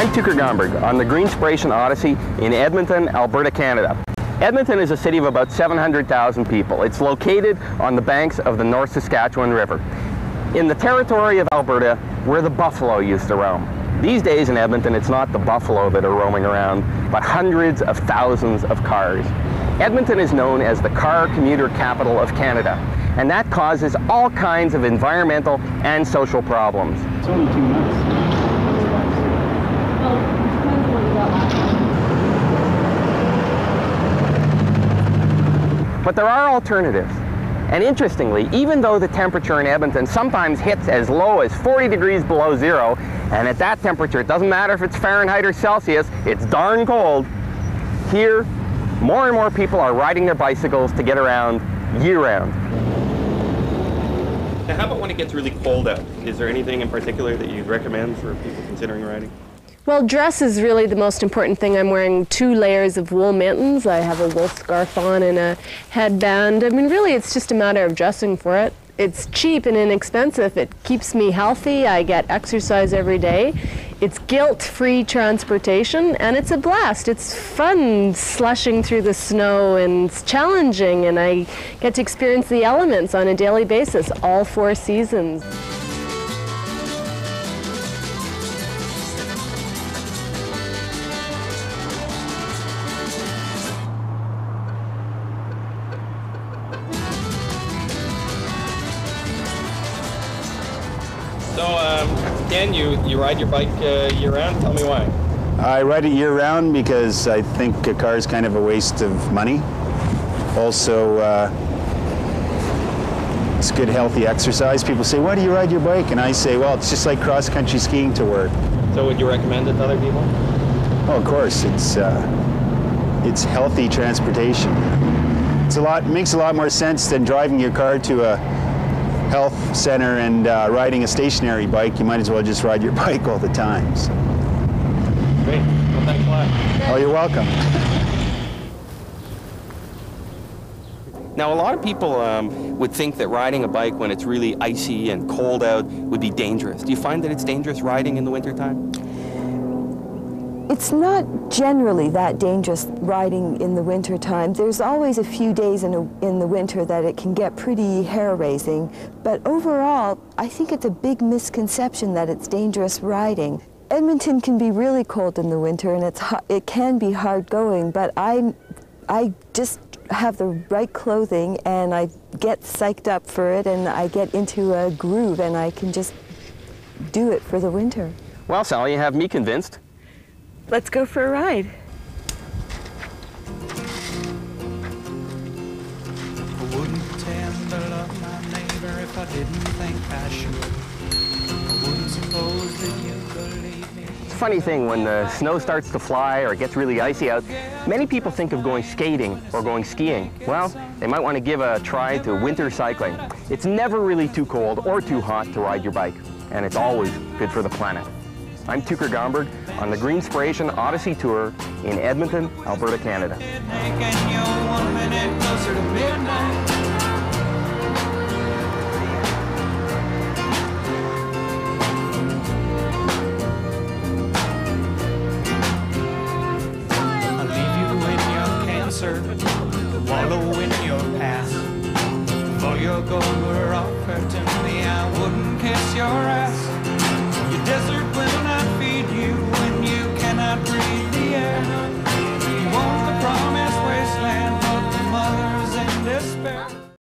I'm Tucker Gomberg on the Greenspiration Odyssey in Edmonton, Alberta, Canada. Edmonton is a city of about 700,000 people. It's located on the banks of the North Saskatchewan River. In the territory of Alberta, where the buffalo used to roam. These days in Edmonton, it's not the buffalo that are roaming around, but hundreds of thousands of cars. Edmonton is known as the car commuter capital of Canada, and that causes all kinds of environmental and social problems. It's only 2 months. But there are alternatives. And interestingly, even though the temperature in Edmonton sometimes hits as low as 40 degrees below zero, and at that temperature, it doesn't matter if it's Fahrenheit or Celsius, it's darn cold, here, more and more people are riding their bicycles to get around year-round. Now, how about when it gets really cold out? Is there anything in particular that you'd recommend for people considering riding? Well, dress is really the most important thing. I'm wearing 2 layers of wool mittens. I have a wool scarf on and a headband. I mean, really, it's just a matter of dressing for it. It's cheap and inexpensive. It keeps me healthy. I get exercise every day. It's guilt-free transportation, and it's a blast. It's fun slushing through the snow, and it's challenging, and I get to experience the elements on a daily basis, all 4 seasons. So, Dan, you ride your bike year-round? Tell me why. I ride it year-round because I think a car is kind of a waste of money. Also, it's good, healthy exercise. People say, why do you ride your bike? And I say, well, it's just like cross-country skiing to work. So would you recommend it to other people? Oh, of course. It's healthy transportation. It makes a lot more sense than driving your car to a health center and riding a stationary bike. You might as well just ride your bike all the time. So. Great. Well, thanks a lot. Oh, you're welcome. Now, a lot of people would think that riding a bike when it's really icy and cold out would be dangerous. Do you find that it's dangerous riding in the wintertime? It's not generally that dangerous riding in the winter time. There's always a few days in the winter that it can get pretty hair-raising, but overall, I think it's a big misconception that it's dangerous riding. Edmonton can be really cold in the winter, and it can be hard going, but I just have the right clothing, and I get psyched up for it, and I get into a groove, and I can just do it for the winter. Well, Sally, you have me convinced. Let's go for a ride. I wouldn't tend to love my neighbor if I didn't think I should. I wouldn't suppose that you believe me. It's a funny thing, when the snow starts to fly or it gets really icy out, many people think of going skating or going skiing. Well, they might want to give a try to winter cycling. It's never really too cold or too hot to ride your bike, and it's always good for the planet. I'm Tucker Gomberg on the Greenspiration Odyssey Tour in Edmonton, Alberta, Canada. Your gold were offered to me, I wouldn't kiss your ass.